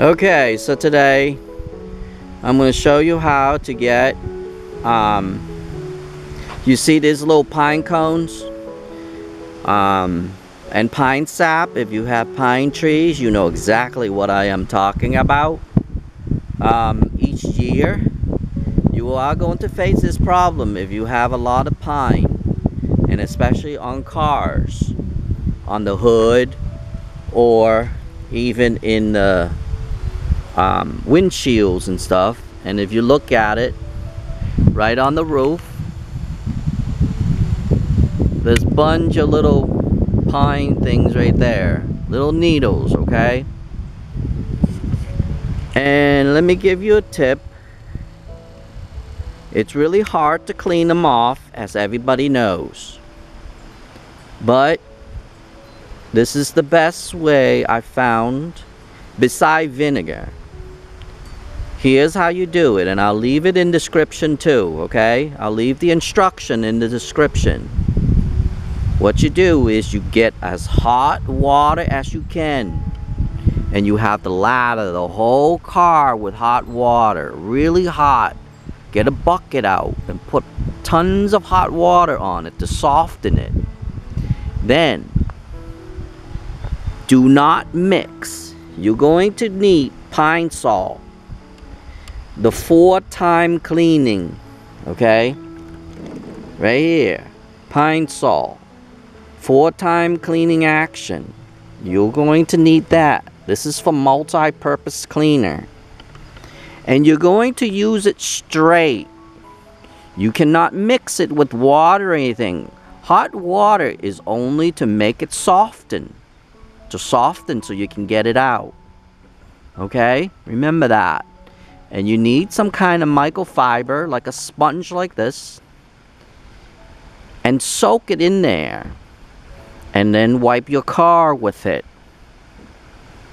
Okay, so today I'm going to show you how to get you see these little pine cones and pine sap. If you have pine trees, you know exactly what I am talking about. Each year you are going to face this problem if you have a lot of pine, and especially on cars, on the hood, or even in the windshields and stuff. And if you look at it, right on the roof, there's a bunch of little pine things right there, little needles, okay? And let me give you a tip. It's really hard to clean them off, as everybody knows, but this is the best way I found, beside vinegar. Here's how you do it, and I'll leave it in description too, okay? I'll leave the instruction in the description. What you do is you get as hot water as you can, and you have to lather the whole car with hot water, really hot. Get a bucket out and put tons of hot water on it to soften it. Then, do not mix. You're going to need Pine Sol, the 4-time cleaning, okay? Right here, Pine Sol, 4-time cleaning action. You're going to need that. This is for multi-purpose cleaner. And you're going to use it straight. You cannot mix it with water or anything. Hot water is only to make it soften, to soften so you can get it out. Okay, remember that. And you need some kind of microfiber, like a sponge like this, and soak it in there, and then wipe your car with it.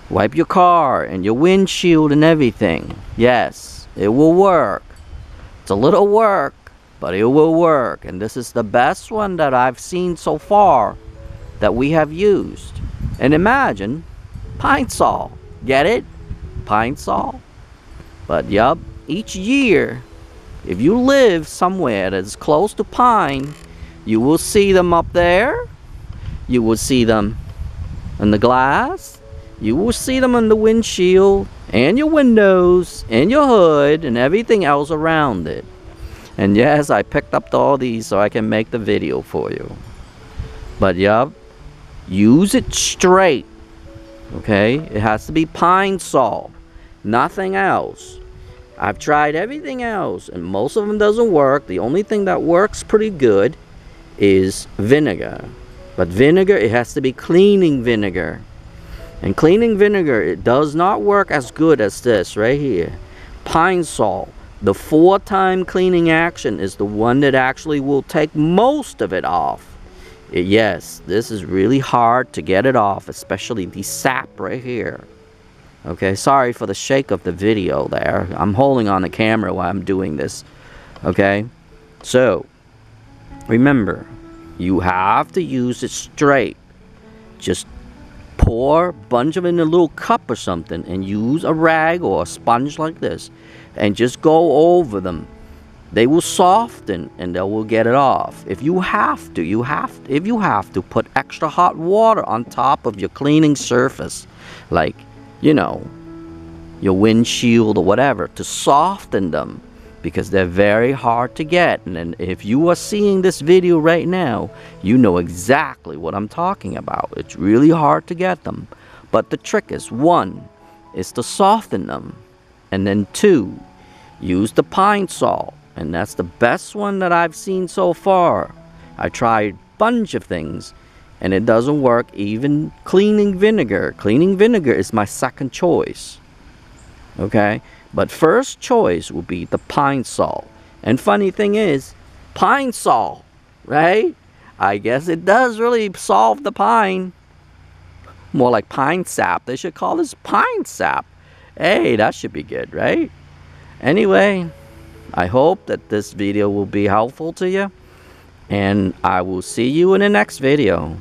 Wipe your car and your windshield and everything. Yes, it will work. It's a little work, but it will work. And this is the best one that I've seen so far that we have used. And imagine, Pine Sol. Get it? Pine Sol. But yup, each year, if you live somewhere that's close to pine, you will see them up there. You will see them in the glass. You will see them on the windshield and your windows and your hood and everything else around it. And yes, I picked up all these so I can make the video for you. But yup, use it straight, okay? It has to be Pine Sol. Nothing else. I've tried everything else, and most of them doesn't work. The only thing that works pretty good is vinegar. But vinegar, it has to be cleaning vinegar. And cleaning vinegar, it does not work as good as this right here. Pine Sol, the 4-time cleaning action, is the one that actually will take most of it off. Yes, this is really hard to get it off, especially the sap right here. Okay, sorry for the shake of the video there. I'm holding on the camera while I'm doing this. Okay, so remember, you have to use it straight. Just pour a bunch of it in a little cup or something and use a rag or a sponge like this and just go over them. They will soften and they will get it off. If you have to, if you have to put extra hot water on top of your cleaning surface, like, you know, your windshield or whatever, to soften them, because they're very hard to get. And if you are seeing this video right now, you know exactly what I'm talking about. It's really hard to get them. But the trick is, 1, is to soften them. And then 2, use the Pine Sol. And that's the best one that I've seen so far. I tried a bunch of things, and it doesn't work, even cleaning vinegar. Cleaning vinegar is my second choice. Okay? But first choice will be the Pine Sol. And funny thing is, Pine Sol, right? I guess it does really solve the pine. More like pine sap. They should call this pine sap. Hey, that should be good, right? Anyway, I hope that this video will be helpful to you. And I will see you in the next video.